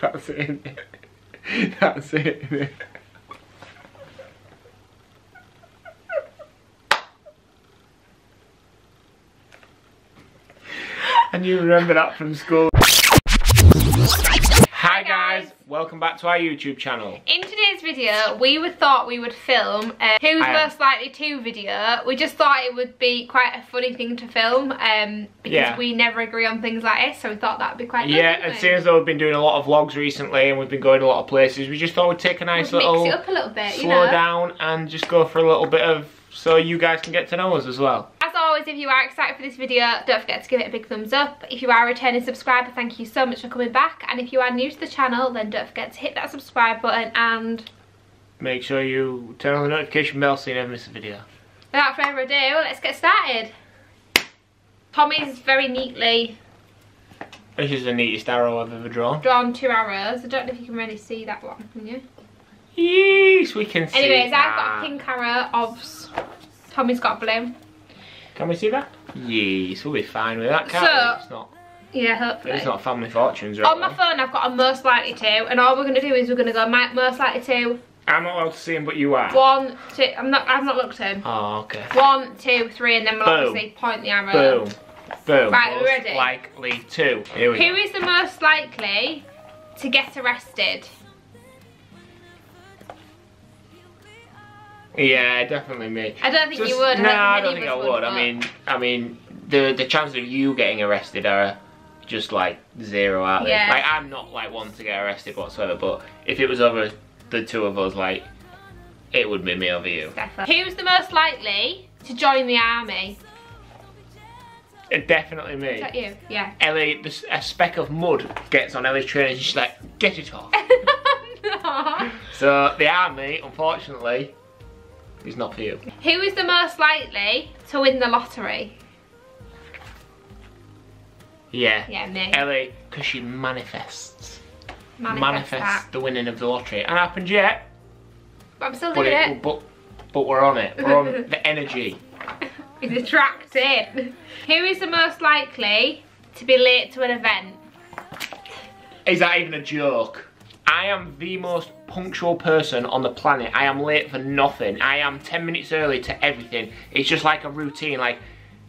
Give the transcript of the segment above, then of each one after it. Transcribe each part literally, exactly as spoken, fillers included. That's it, isn't it? That's it, isn't it? And you remember that from school. Hi guys, welcome back to our YouTube channel. In today's video, we would thought we would film a Who's Most Likely To video. We just thought it would be quite a funny thing to film um, because yeah. we never agree on things like this, so we thought that would be quite yeah, good. Yeah, and seeing as though we've been doing a lot of vlogs recently and we've been going a lot of places, we just thought we'd take a nice we'd little, mix it up a little bit, slow you know? down and just go for a little bit of, so you guys can get to know us as well. As always, if you are excited for this video, don't forget to give it a big thumbs up. If you are a returning subscriber, thank you so much for coming back. And if you are new to the channel, then don't forget to hit that subscribe button and... make sure you turn on the notification bell so you never miss a video. Without further ado, let's get started. Tommy's very neatly... this is the neatest arrow I've ever drawn. Drawn two arrows. I don't know if you can really see that one, can you? Yes, we can see. Anyways, that. I've got a pink arrow, obs. Tommy's got blue. Can we see that? Yes, we'll be fine with that, can't so, we? It's not, yeah, hopefully. It's not family fortunes, right? On my phone, I've got a most likely to, and all we're going to do is we're going to go my most likely to. I'm not allowed to see him, but you are. One, two, I'm not, I've not looked at him. Oh, okay. One, two, three, and then we'll Boom. obviously point the arrow. Boom. Boom. Right, most we're ready. likely to. Here we Who go. is the most likely to get arrested? Yeah, definitely me. I don't think Just, you would. No, I don't think I would. would I mean, I mean, the the chances of you getting arrested are just like zero, aren't they? Yeah. Like I'm not like one to get arrested whatsoever, but if it was over the two of us, like it would be me over you. Definitely. Who's the most likely to join the army? It definitely me. Is that you? Yeah. Ellie, a speck of mud gets on Ellie's train and she's like, get it off. No. So the army, unfortunately. It's not for you. Who is the most likely to win the lottery? Yeah. Yeah, me. Ellie, because she manifests. Manifest manifests that. the winning of the lottery. It hasn't happened yet. But I'm still but doing it. it. But, but we're on it. We're on the energy. It's attracted. Who is the most likely to be late to an event? Is that even a joke? I am the most punctual person on the planet. I am late for nothing. I am ten minutes early to everything. It's just like a routine. Like,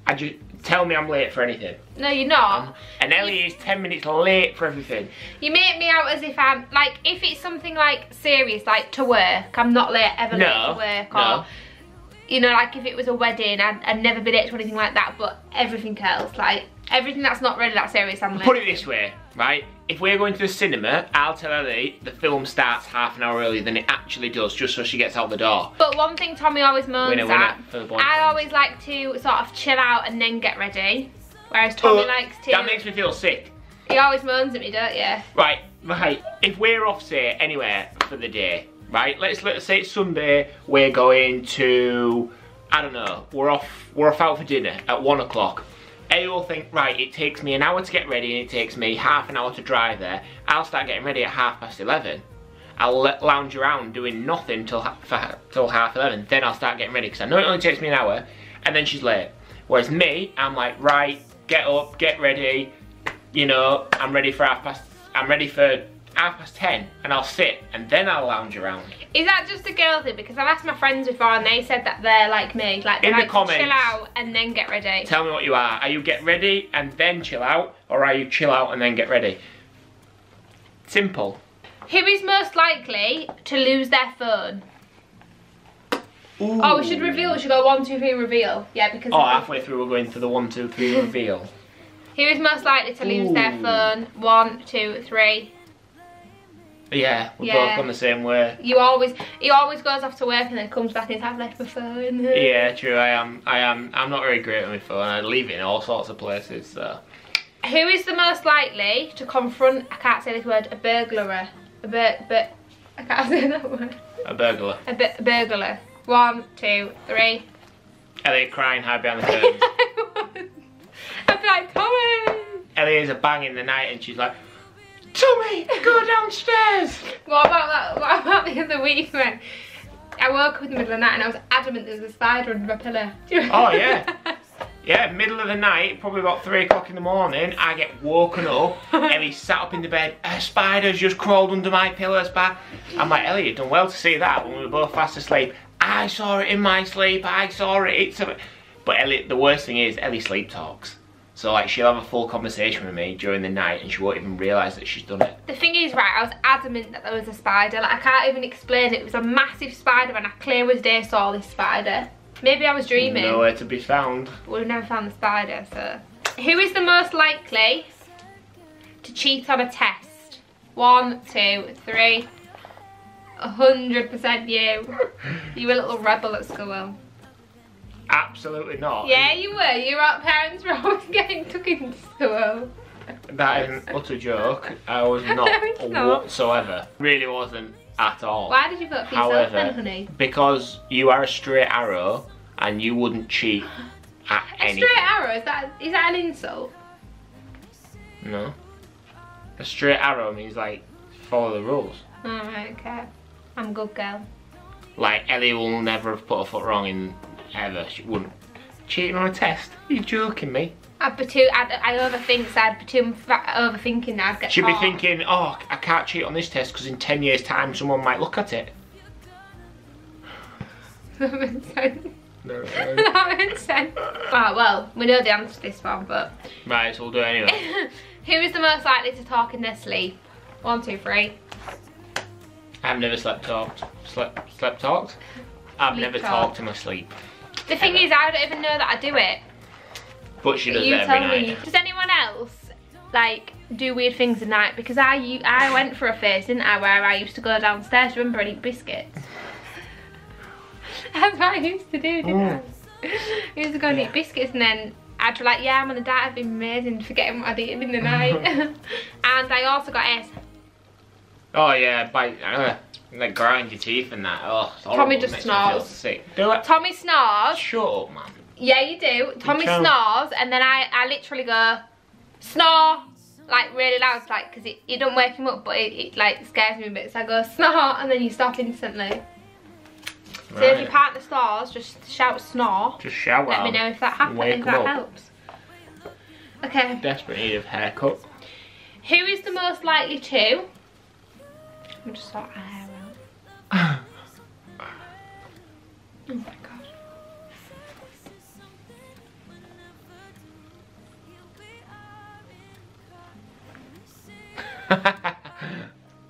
I just tell me I'm late for anything. No, you're not. Um, and Ellie you, is ten minutes late for everything. You make me out as if I'm, like, if it's something like serious, like to work, I'm not late, ever no, late to work. Or, no. you know, like if it was a wedding, I'd, I'd never be late to anything like that, but everything else, like, everything that's not really that serious, I'm late. Put it this way, right? If we're going to the cinema, I'll tell Ellie the film starts half an hour earlier than it actually does, just so she gets out the door. But one thing Tommy always moans winner, winner, at, for the boyfriend. I always like to sort of chill out and then get ready, whereas Tommy oh, likes to... That makes me feel sick. He always moans at me, don't you? Right, right. If we're off, say, anywhere for the day, right? Let's let's say it's Sunday, we're going to... I don't know, we're off, we're off out for dinner at one o'clock. Ellie will think, right, it takes me an hour to get ready and it takes me half an hour to drive there. I'll start getting ready at half past eleven. I'll lounge around doing nothing till, ha till half eleven. Then I'll start getting ready because I know it only takes me an hour and then she's late. Whereas me, I'm like, right, get up, get ready. You know, I'm ready for half past, I'm ready for half past ten and I'll sit and then I'll lounge around. Is that just a girl thing? Because I've asked my friends before and they said that they're like me. Like, they like to chill out and then get ready. Tell me what you are. Are you get ready and then chill out? Or are you chill out and then get ready? Simple. Who is most likely to lose their phone? Ooh. Oh, we should reveal. We should go one, two, three, reveal. Yeah, because... oh, halfway through we're going for the one, two, three, reveal. Who is most likely to lose Ooh. their phone? One, two, three... Yeah, we're yeah. both on the same way. You always, he always goes off to work and then comes back and says, I've left my phone. Yeah, true, I am, I am, I'm not very great with my phone. I leave it in all sorts of places, so. Who is the most likely to confront, I can't say this word, a burglar? A bur, bur, I can't say that word. A burglar. A, bu a burglar. One, two, three. Ellie crying, hide behind the curtains. I'd be like, Tommy! Ellie is a bang in the night and she's like, Tommy, go downstairs! What about that? What about the other week when I woke up in the middle of the night and I was adamant there was a spider under my pillow? Oh yeah! Yeah, middle of the night, probably about three o'clock in the morning, I get woken up. Ellie's sat up in the bed, a spider's just crawled under my pillows back. I'm like, Ellie, you've done well to see that when we were both fast asleep. I saw it in my sleep, I saw it, it's a... But Ellie, the worst thing is, Ellie sleep talks. So like, she'll have a full conversation with me during the night and she won't even realise that she's done it. The thing is, right, I was adamant that there was a spider. Like, I can't even explain it. It was a massive spider and I clear as day saw this spider. Maybe I was dreaming. Nowhere to be found. But we've never found the spider, so. Who is the most likely to cheat on a test? One, two, three. one hundred percent you. You were a little rebel at school. Absolutely not. Yeah, you were. Your parents were always getting took into school. That is an utter joke. I was not, no, not whatsoever. Really wasn't at all. Why did you vote for yourself then, honey? Because you are a straight arrow and you wouldn't cheat at anything. A straight arrow? Is that, is that an insult? No. A straight arrow means like follow the rules. Alright, okay. I'm a good girl. Like, Ellie will never have put a foot wrong in ever. She wouldn't. Cheating on a test? Are you joking me? I'd be too, I'd, I overthink, so I'd be too overthinking that I'd get She'd caught. be thinking, oh, I can't cheat on this test because in ten years time someone might look at it. That makes sense. No, no. That makes sense. Oh, well, we know the answer to this one, but... Right, so we'll do it anyway. Who is the most likely to talk in their sleep? One, two, three. I've never slept talked. Slept, slept talked? I've sleep never talked. talked in my sleep. The thing ever. is, I don't even know that I do it. But she does it every night. Does anyone else, like, do weird things at night? Because I I went for a phase, didn't I, where I used to go downstairs, remember, and eat biscuits. That's what I used to do, didn't mm. I? I used to go and yeah. eat biscuits, and then I'd be like, yeah, I'm on a diet, I've been amazing, forgetting what I'd eaten in the night. And I also got S. Oh, yeah, bite, uh, and then grind your teeth and that. Oh, it's horrible. Tommy just snores. Sick. Do it. Tommy snores. Shut up, man. Yeah, you do. Tommy snores, and then I, I literally go, snore, like really loud, like, because it, it don't wake him up, but it, it like scares me a bit. So I go, snore, and then you stop instantly. So right. if your partner snores, just shout snore. Just shout Let out. Let me know if that happens, if that up. helps. Okay. Desperate need of haircut. Who is the most likely to? I'm just sort my hair out. Oh my god.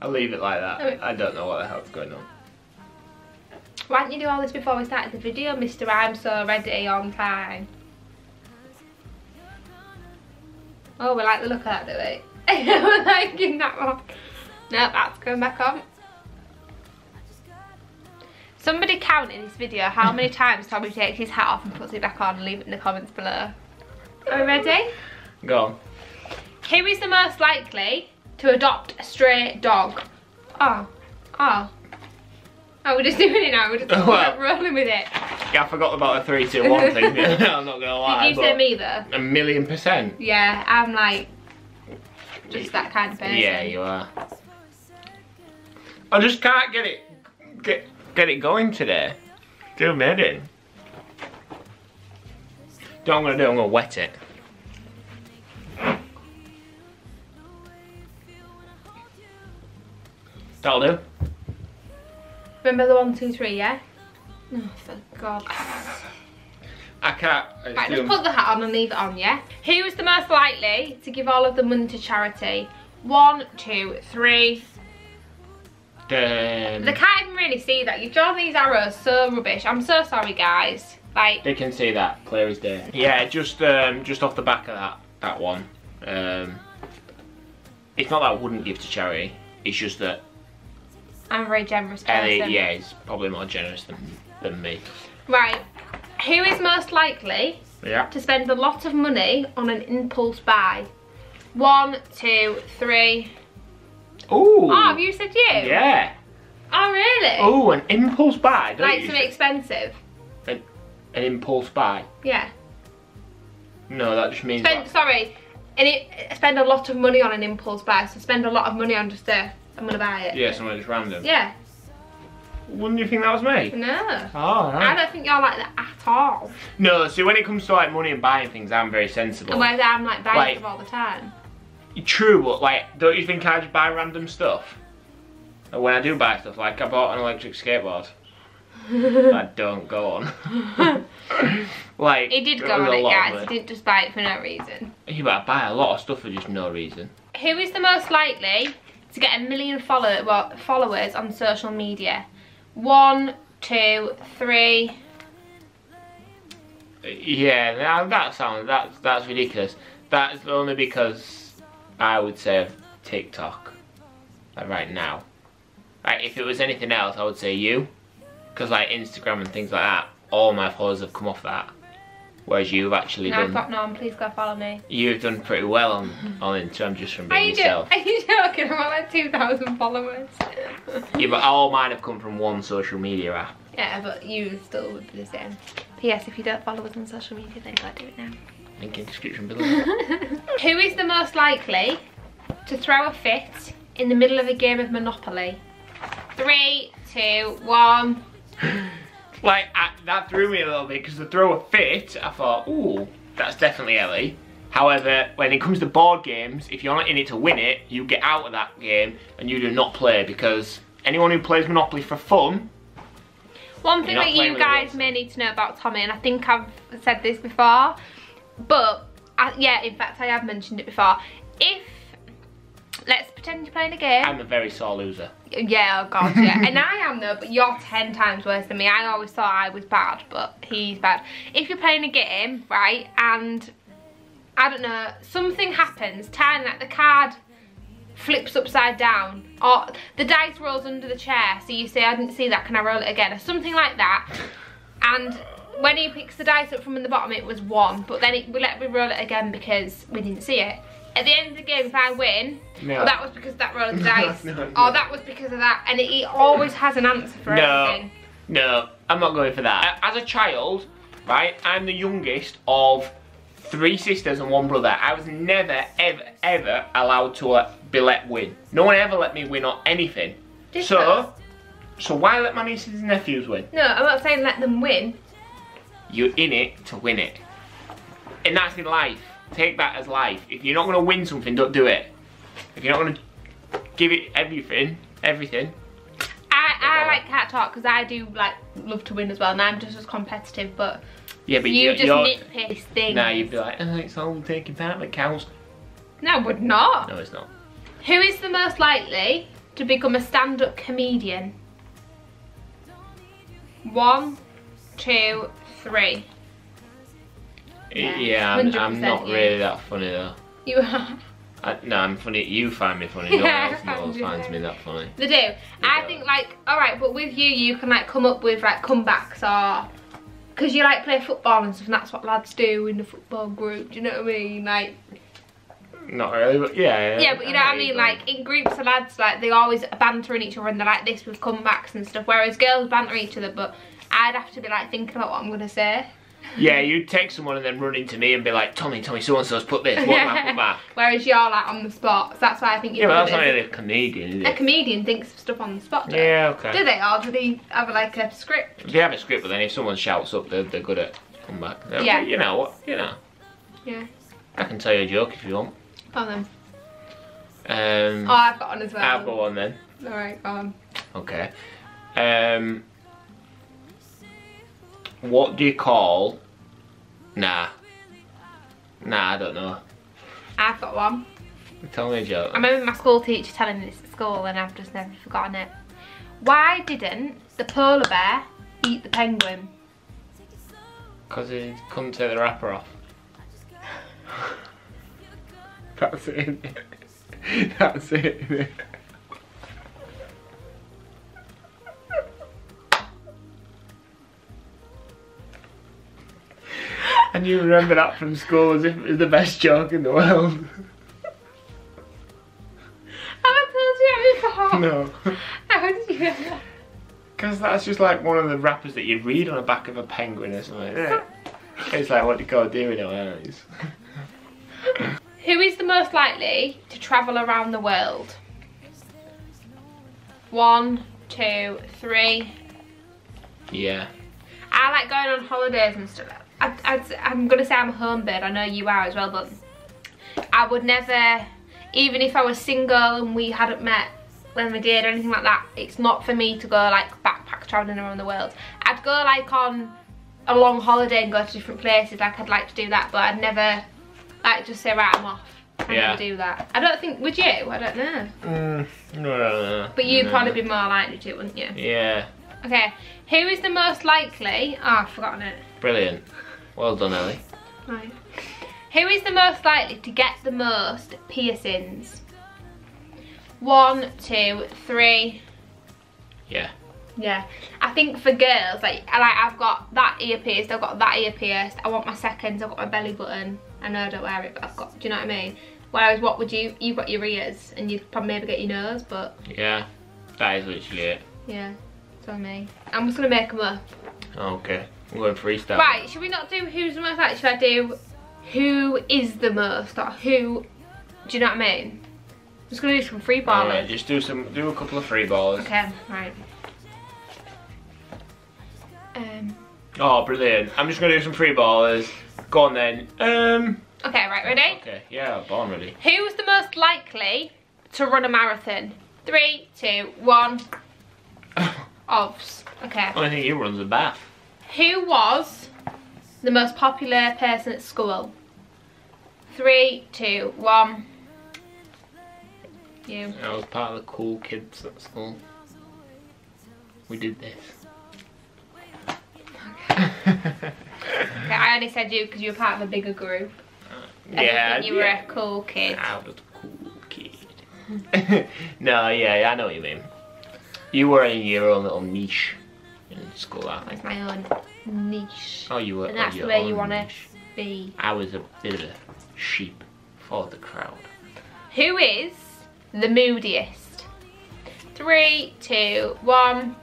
I'll leave it like that. I don't know what the hell's going on. Why didn't you do all this before we started the video, Mister I'm so ready on time? Oh, we like the look of that, do we? We're liking that one. No, that's going back on. Somebody count in this video how many times Tommy takes his hat off and puts it back on, and leave it in the comments below. Are we ready? Go on. Who is the most likely to adopt a stray dog? Oh, oh. Oh, we're just doing it now, we're just well, rolling with it. Yeah, I forgot about the three, two, one thing. I'm not gonna lie. Did you say me though? A million percent. Yeah, I'm like, just that kind of person. Yeah, you are. I just can't get it, get, get it going today. Do me in. Do what I'm gonna do, I'm gonna wet it. That'll do. Remember the one, two, three, yeah? Oh, for God. I can't. I right, just put the hat on and leave it on, yeah? Who is the most likely to give all of the money to charity? One, two, three. Damn. They can't even really see that. You've drawn these arrows so rubbish. I'm so sorry, guys. Like, they can see that, clear as day. Yeah, just um, just off the back of that, that one. Um, it's not that I wouldn't give to charity. It's just that I'm a very generous person. Ellie, yeah, he's probably more generous than, than me. Right, who is most likely yeah. to spend a lot of money on an impulse buy? One, two, three. Ooh. Oh, have you said you? Yeah. Oh, really? Oh, an impulse buy, don't Like you? something expensive? An, an impulse buy? Yeah. No, that just means... Spend, that. Sorry, and it, spend a lot of money on an impulse buy, so spend a lot of money on just a... I'm gonna buy it. Yeah, something that's random. Yeah. Wouldn't you think that was me? No. Oh, right. I don't think you're like that at all. No, see, when it comes to like money and buying things, I'm very sensible. Whereas I'm like buying like, stuff all the time. True, but like, don't you think I just buy random stuff? And when I do buy stuff, like I bought an electric skateboard. I don't go on. Like he did go on it, guys. He didn't just buy it for no reason. Yeah, but I buy a lot of stuff for just no reason. Who is the most likely to get a million follow well, followers on social media? One, two, three. Yeah, that sounds that's that's ridiculous. That's only because I would say TikTok. Like right now, like if it was anything else, I would say you. Because like Instagram and things like that, all my followers have come off that. Whereas you've actually no, done... No, I've got none, please go follow me. You've done pretty well on, on Instagram just from being are you yourself. Do, are you joking? I've got like two thousand followers. Yeah, but all mine have come from one social media app. Yeah, but you still would be the same. P S If you don't follow us on social media, then go do it now. Link in the description below. Who is the most likely to throw a fit in the middle of a game of Monopoly? Three, two, one... Like, I, that threw me a little bit because the throw a fit, I thought, ooh, that's definitely Ellie. However, when it comes to board games, if you're not in it to win it, you get out of that game and you do not play, because anyone who plays Monopoly for fun... One thing that you guys may need to know about Tommy, and I think I've said this before, but, I, yeah, in fact I have mentioned it before, if... Let's pretend you're playing a game. I'm a very sore loser. Yeah, oh God, yeah. And I am though, but you're ten times worse than me. I always thought I was bad, but he's bad. If you're playing a game, right, and I don't know, something happens, turn like the card flips upside down, or the dice rolls under the chair, so you say, I didn't see that, can I roll it again? Or something like that. And when he picks the dice up from the bottom, it was one, but then it, we let me roll it again because we didn't see it. At the end of the game, if I win, no. Well, that was because of that roll of the dice, no, no, no. Or that was because of that, and he always has an answer for no, everything. No, I'm not going for that. As a child, right, I'm the youngest of three sisters and one brother. I was never, ever, ever allowed to uh, be let win. No one ever let me win on anything. Did so, you? so why let my nieces and nephews win? No, I'm not saying let them win. You're in it to win it, and that's in life. Take that as life. If you're not going to win something, don't do it. If you're not going to give it everything, everything. I, I like cat talk because I do like love to win as well, and I'm just as competitive. But yeah, but you, you just nitpick things. Now nah, you'd be like, oh, it's all taking part that counts. No, I would not. No, it's not. Who is the most likely to become a stand-up comedian? One, two, three. Yeah, yeah I'm, I'm not you. really that funny though. You are. I, no, I'm funny. You find me funny. Yeah, no one else finds me that funny. They do. They I don't. think like, all right, but with you, you can like come up with like comebacks or, because you like play football and stuff, and that's what lads do in the football group. Do you know what I mean? Like. Not really, but yeah. Yeah, yeah but you know what I mean? Like in groups of lads, like they always bantering each other, and they're like this with comebacks and stuff. Whereas girls banter each other, but I'd have to be like thinking about what I'm gonna say. Yeah, you take someone and then run into me and be like, Tommy, Tommy, so-and-so's put this, what am I, put that? Whereas you're like on the spot, so that's why I think you're... Yeah, but that's not really a comedian, is it? A comedian thinks of stuff on the spot, do Yeah, okay. Do they, or do they have like a script? They have a script, but then if someone shouts up, they're, they're good at come back. They're, yeah. You know what, you know. Yeah. I can tell you a joke if you want. Go on then. Um, oh, I've got one as well. I've got one then. Alright, go on. Okay. Um... What do you call... Nah. Nah, I don't know. I've got one. Tell me a joke. I remember my school teacher telling me this at school and I've just never forgotten it. Why didn't the polar bear eat the penguin? Because he couldn't take the wrapper off. That's it, isn't it? That's it, isn't it? And you remember that from school as if it was the best joke in the world. Have I told you that before? No. How did you know that? Because that's just like one of the wrappers that you read on the back of a penguin or something, isn't it? It's like, what do you go do with our eyes? Who is the most likely to travel around the world? One, two, three. Yeah. I like going on holidays and stuff. I, I, I'm gonna say I'm a homebird, I know you are as well, but I would never, even if I was single and we hadn't met when we did or anything like that, it's not for me to go like backpack traveling around the world. I'd go like on a long holiday and go to different places, like I'd like to do that, but I'd never like just say right I'm off. I yeah. never do that. I don't think, would you? I don't know. Mm, I don't know. But you'd no. probably be more likely to, wouldn't you? Yeah. Okay, who is the most likely, oh I've forgotten it. Brilliant. Well done, Ellie. Right. Who is the most likely to get the most piercings? One, two, three. Yeah. Yeah. I think for girls, like, like I've got that ear pierced, I've got that ear pierced, I want my seconds, I've got my belly button. I know I don't wear it, but I've got, do you know what I mean? Whereas what would you, you've got your ears, and you'd probably maybe get your nose, but... Yeah, that is literally it. Yeah, that's on me. I'm just going to make them up. Okay. I'm going freestyle. Right, should we not do who's the most likely? Should I do who is the most? Or who, do you know what I mean? I'm just going to do some free ballers. Right, just do some, do a couple of free ballers. Okay, right. Um. Oh, brilliant. I'm just going to do some free ballers. Go on then. Um. Okay, right, ready? Okay, yeah, born ready. Who's the most likely to run a marathon? Three, two, one. Ovs. Okay. I think he runs a bath. Who was the most popular person at school? Three, two, one. You. I was part of the cool kids at school. We did this. Okay, okay I only said you because you were part of a bigger group. Uh, yeah. I you were yeah. a cool kid. I was a cool kid. No, yeah, I know what you mean. You were in your own little niche. In school, I think. It's my own niche. Oh, you were. And that's the way you want to be. I was a bit of a sheep for the crowd. Who is the moodiest? Three, two, one.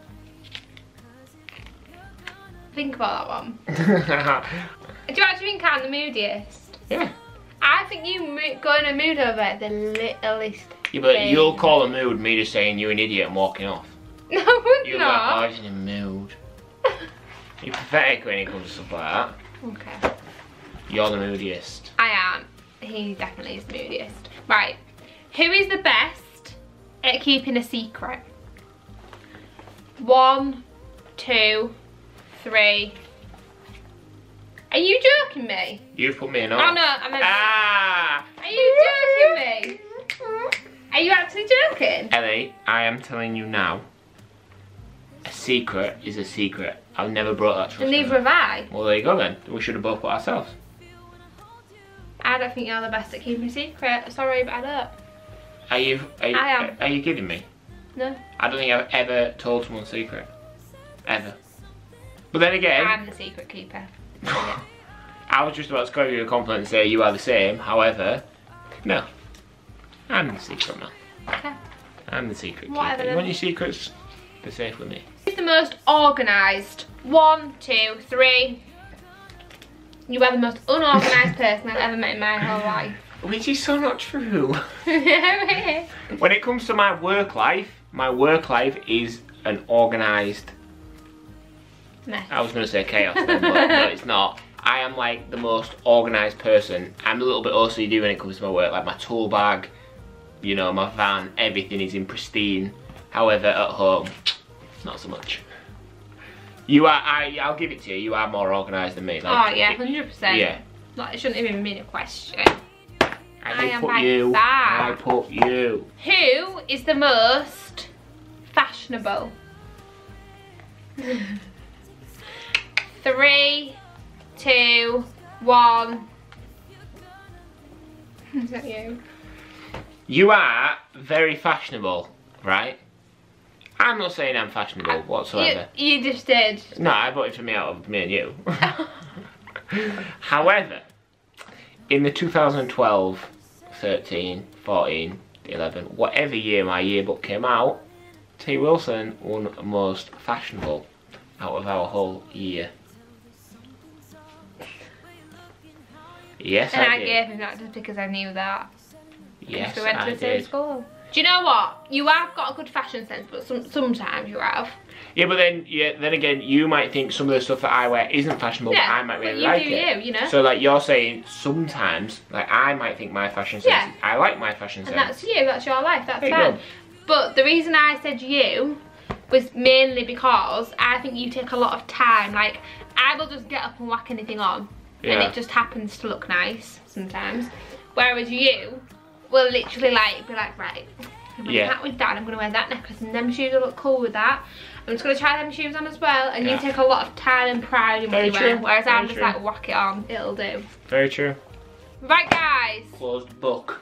Think about that one. Do you actually think I'm the moodiest? Yeah. I think you go in a mood over the littlest. Yeah, but thing. You'll call a mood me just saying you're an idiot and walking off. No, I would You're not. Like, oh, I was in a mood. You're pathetic when it comes to stuff like that. Okay. You're the moodiest. I am. He definitely is the moodiest. Right. Who is the best at keeping a secret? One, two, three. Are you joking me? You've put me in on. Oh no, I'm not. Ah! Are you joking me? Are you actually joking? Ellie, I am telling you now. A secret is a secret. I've never brought that trust. And neither have I. Well, there you go then. We should have both put ourselves. I don't think you're the best at keeping a secret. Sorry, but I don't. Are you? Are you I am. Are you kidding me? No. I don't think I've ever told someone a secret. Ever. But then again... I'm the secret keeper. I was just about to give you a compliment and say you are the same. However, no. I'm the secret man. Okay. I'm the secret keeper. You want your secrets? They're safe with me. Who's the most organised? One, two, three. You are the most unorganised person I've ever met in my whole life. Which is so not true. When it comes to my work life, my work life is an organised... Mess. I was going to say chaos, then, but no, it's not. I am like the most organised person. I'm a little bit O C D when it comes to my work, like my tool bag, you know, my van, everything is in pristine. However, at home, not so much. You are, I, I'll give it to you, you are more organised than me. Like, oh yeah, one hundred percent. Yeah. Like, it shouldn't even be a question. I, I am put like you, that. I put you. Who is the most fashionable? Three, two, one. Is that you? You are very fashionable, right? I'm not saying I'm fashionable I, whatsoever. You, you just did. No, I voted for me out of me and you. However, in the two thousand twelve, thirteen, fourteen, eleven, whatever year my yearbook came out, T Wilson won most fashionable out of our whole year. Yes, and I, I did. And I gave him that just because I knew that. Yes, I did. Because we went to the same school. Do you know what? You have got a good fashion sense, but some, sometimes you have. Yeah, but then yeah, then again, you might think some of the stuff that I wear isn't fashionable, yeah, but I might really like it. Yeah, you do you, you know? So like you're saying, sometimes, like I might think my fashion sense, yeah. I like my fashion sense. And that's you, that's your life, that's fine. But the reason I said you was mainly because I think you take a lot of time. Like, I will just get up and whack anything on. Yeah. And it just happens to look nice sometimes. Whereas you will literally like be like, right, I'm gonna yeah. hat with that, and I'm gonna wear that necklace, and them shoes will look cool with that. I'm just gonna try them shoes on as well, and yeah. you take a lot of time and pride in what you wear. Whereas Very I'm true. just like, whack it on, it'll do. Very true. Right guys. Closed book.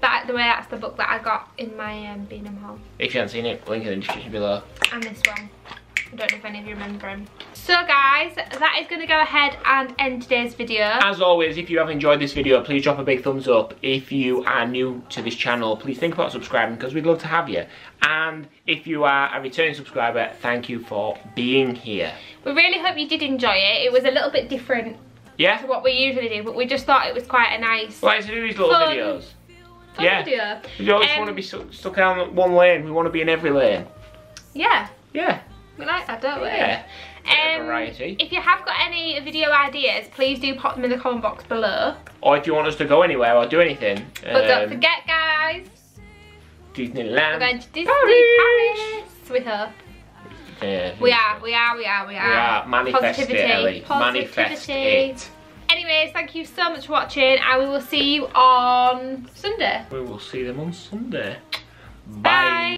That the way that's the book that I got in my um, Beanham haul. If you haven't seen it, link in the description below. And this one. I don't know if any of you remember him. So guys, that is going to go ahead and end today's video. As always, if you have enjoyed this video, please drop a big thumbs up. If you are new to this channel, please think about subscribing because we'd love to have you. And if you are a returning subscriber, thank you for being here. We really hope you did enjoy it. It was a little bit different yeah. to what we usually do, but we just thought it was quite a nice... Like to do these little fun, videos. Fun yeah. video. We don't um, just want to be st stuck down one lane. We want to be in every lane. Yeah. Yeah. We like that, don't we? Yeah. Um, variety. If you have got any video ideas, please do pop them in the comment box below. Or if you want us to go anywhere or do anything. But um, don't forget, guys. Disneyland. We're going to Disney Paris. Paris. We hope. Yeah, we are. We are. We are. We are. We are. Manifest Positivity. it, Ellie. Manifest it. Anyways, thank you so much for watching, and we will see you on Sunday. We will see them on Sunday. Bye. Bye.